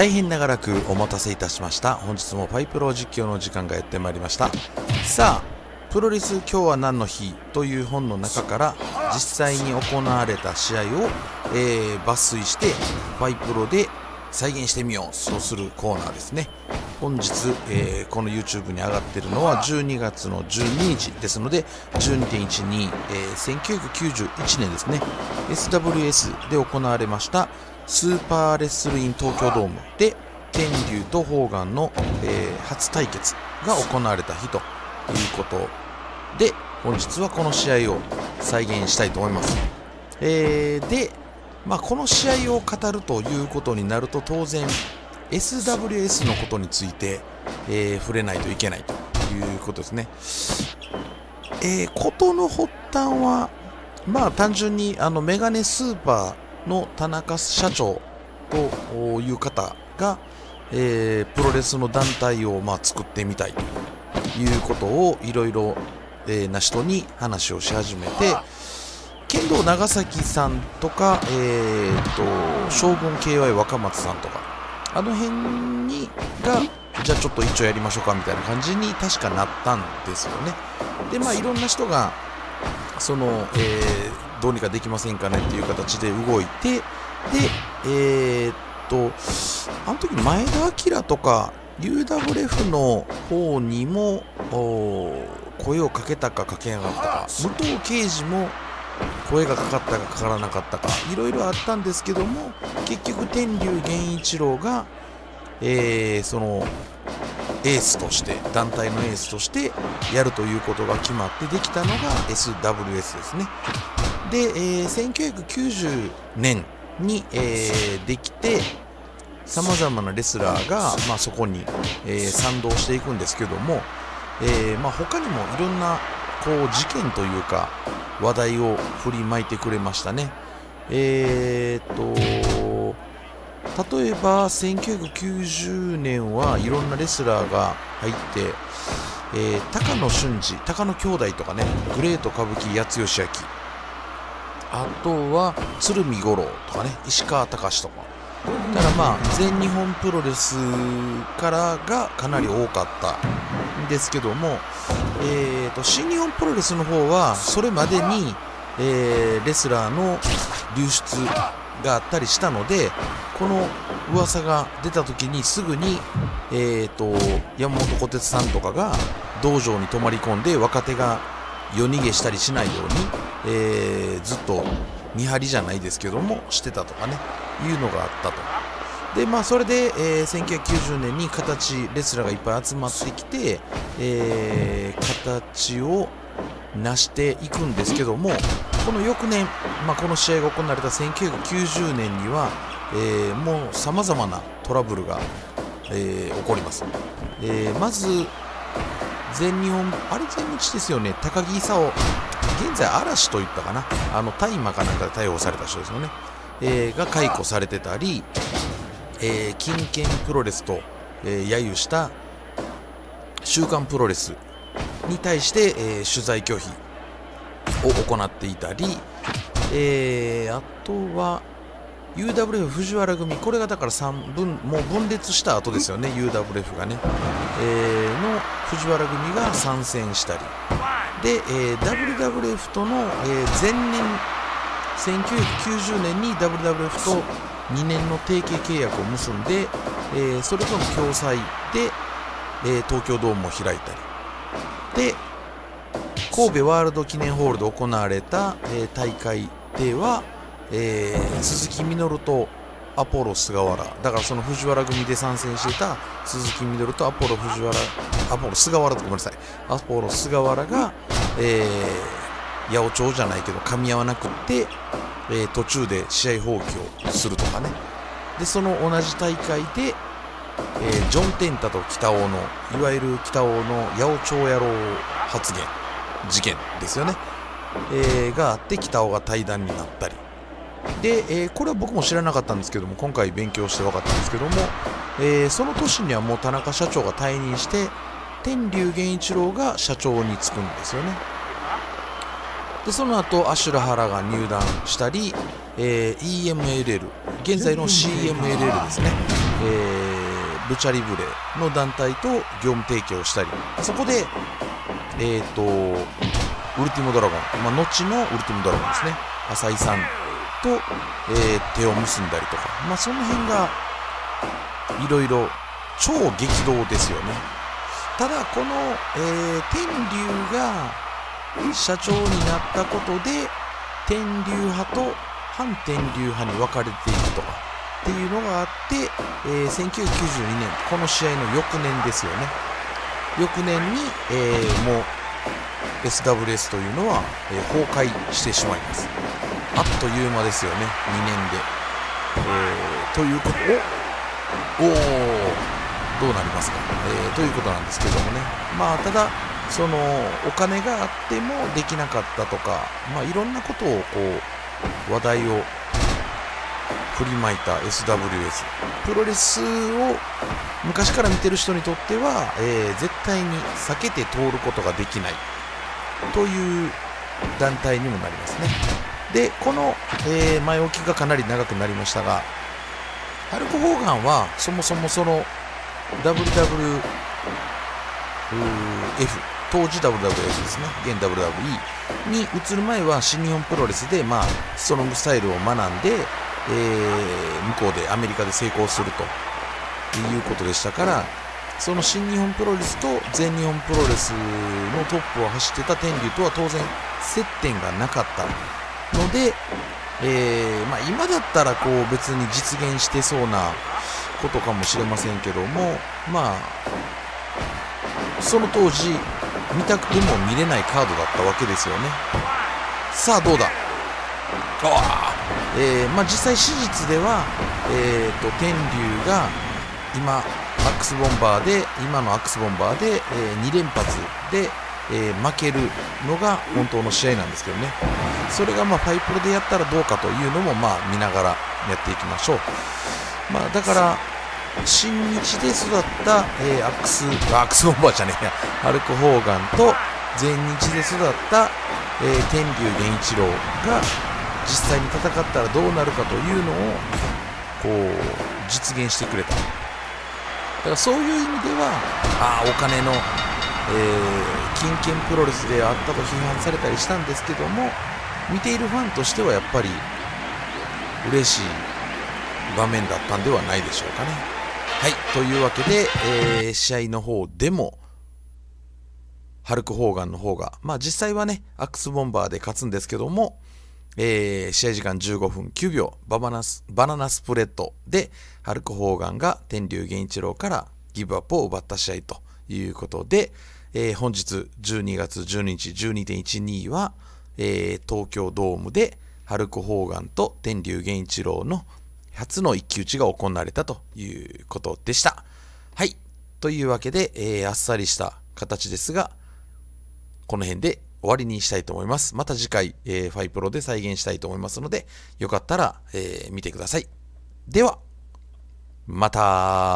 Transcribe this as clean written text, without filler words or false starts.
大変長らくお待たせいたしました。本日もパイプロ実況の時間がやってまいりました。さあ、プロレス今日は何の日という本の中から実際に行われた試合を、抜粋してパイプロで再現してみよう、そうするコーナーですね。本日、この YouTube に上がっているのは12月の12日ですので 12.12、1991年ですね、 SWS で行われましたスーパーレスリン東京ドームで天竜とホーガンの、初対決が行われた日ということで、本日はこの試合を再現したいと思います。で、まあ、この試合を語るということになると当然SWS のことについて、触れないといけないということですね。ことの発端は、まあ、単純にメガネスーパーの田中社長という方が、プロレスの団体を、まあ、作ってみたいということをいろいろな人に話をし始めて、剣道長崎さんとか、将軍 KY 若松さんとかあの辺にがじゃあちょっと一応やりましょうかみたいな感じに確かなったんですよね。で、まあいろんな人がその、どうにかできませんかねっていう形で動いて、であの時前田明とか UWF の方にも声をかけたかかけなかったか、武藤敬司も声がかかったかかからなかったかいろいろあったんですけども、結局天竜源一郎が、そのエースとして団体のエースとしてやるということが決まってできたのが SWS ですね。で、1990年に、できてさまざまなレスラーが、まあ、そこに、賛同していくんですけども、まあ、他にもいろんなこう事件というか話題を振りまいてくれましたね。例えば1990年はいろんなレスラーが入って、高野俊二、高野兄弟とかね、グレート歌舞伎八代明、あとは鶴見五郎とかね、石川隆とか、ただまあ全日本プロレスからがかなり多かったんですけども、新日本プロレスの方はそれまでに、レスラーの流出があったりしたので、この噂が出た時にすぐに、山本虎鉄さんとかが道場に泊まり込んで若手が夜逃げしたりしないように、ずっと見張りじゃないですけどもしてたとかね、いうのがあったと。で、まあ、それで、1990年にレスラーがいっぱい集まってきて、形を成していくんですけども、この翌年、まあ、この試合が行われた1990年には、もうさまざまなトラブルが、起こります。まず全日本、あれ全日ですよね、高木功、現在嵐といったかな、大麻かなんかで逮捕された人ですよね、が解雇されてたり、金券プロレスと、揶揄した週刊プロレスに対して、取材拒否を行っていたり、あとは UWF 藤原組、これがだからもう分裂した後ですよね、UWF がね、の藤原組が参戦したりで、WWF との、前年1990年に WWF と2年の提携契約を結んで、それとの共催で、東京ドームを開いたりで、神戸ワールド記念ホールで行われた、大会では、鈴木みのるとアポロ菅原、だからその藤原組で参戦していた鈴木みのるとアポロ菅原と、ごめんなさい、アポロ菅原が、八百長じゃないけど噛み合わなくって、途中で試合放棄をするとかね。で、その同じ大会で、ジョン・テンタと北尾のいわゆる北尾の八百長野郎発言事件ですよね、があって北尾が対談になったりで、これは僕も知らなかったんですけども、今回勉強して分かったんですけども、その年にはもう田中社長が退任して天竜源一郎が社長に就くんですよね。で、その後アシュラハラが入団したり、EMLL、 現在の CMLL ですねルチャリブレの団体と業務提携をしたり、そこで、ウルティモドラゴン、まあ、後のウルティモドラゴンですね、浅井さんと、手を結んだりとか、まあ、その辺がいろいろ超激動ですよね。ただこの、天竜が社長になったことで天竜派と反天竜派に分かれていくとかっていうのがあって、1992年この試合の翌年ですよね。翌年に、もう SWS というのは、崩壊してしまいます。あっという間ですよね、2年で、ということをどうなりますか、ということなんですけどもね。まあただそのお金があってもできなかったとか、まあ、いろんなことをこう話題を振りまいた SWS、 プロレスを昔から見てる人にとっては、絶対に避けて通ることができないという団体にもなりますね。でこの、前置きがかなり長くなりましたが、ハルク・ホーガンはそもそもその WWF、 当時 WWF ですね、現 WWE に移る前は新日本プロレスで、まあ、ストロングスタイルを学んで、向こうでアメリカで成功するということでしたから、その新日本プロレスと全日本プロレスのトップを走ってた天竜とは当然接点がなかったので、まあ、今だったらこう別に実現してそうなことかもしれませんけども、まあ、その当時見たくても見れないカードだったわけですよね。さあどうだ。まあ、実際、史実では、天竜が今のアックスボンバーで、2連発で、負けるのが本当の試合なんですけどね。それがまあパイプロでやったらどうかというのも、まあ見ながらやっていきましょう。まあ、だから新日で育った、アックスボンバーじゃねえや、ハルク・ホーガンと全日で育った、天竜源一郎が実際に戦ったらどうなるかというのをこう実現してくれた。だからそういう意味では、お金の、金券プロレスであったと批判されたりしたんですけども、見ているファンとしてはやっぱり嬉しい場面だったんではないでしょうかね。はい、というわけで、試合の方でもハルク・ホーガンの方が、まあ、実際はねアックスボンバーで勝つんですけども、試合時間15分9秒バナナスプレッドでハルク・ホーガンが天竜源一郎からギブアップを奪った試合ということで、本日12月12日 12.12 は、東京ドームでハルク・ホーガンと天竜源一郎の初の一騎打ちが行われたということでした。はい。というわけで、あっさりした形ですが、この辺で終わりにしたいと思います。また次回、ファイプロで再現したいと思いますので、よかったら、見てください。では、また。